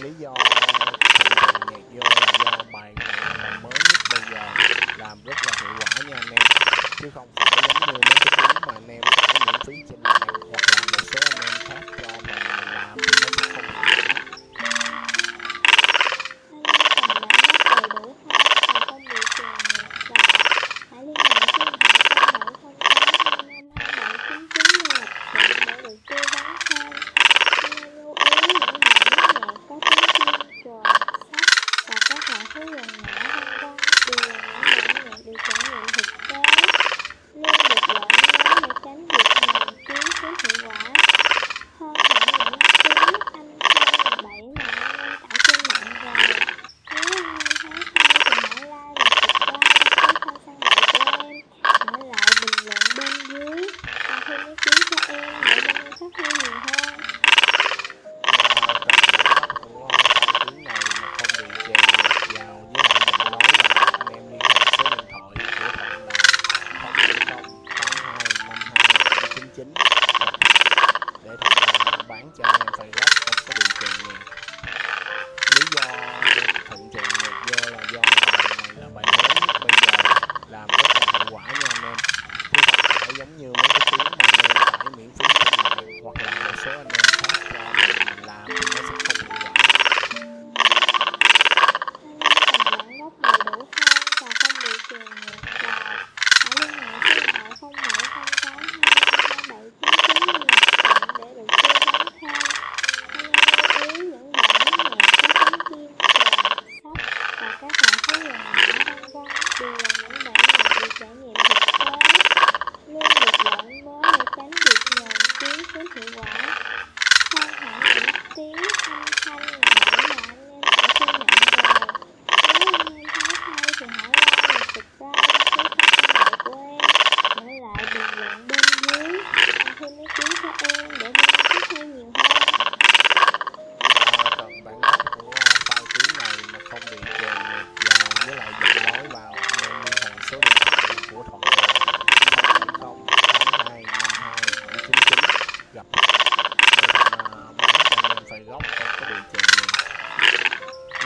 Lý do nhạc vô là do bài này mới nhất bây giờ làm rất là hiệu quả nha anh em, chứ không phải giống như mấy cái tiếng mà anh em có miễn phí trên mạng hoặc là một số anh em khác cho mình làm thì nó sẽ không hiệu quả.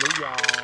Lý do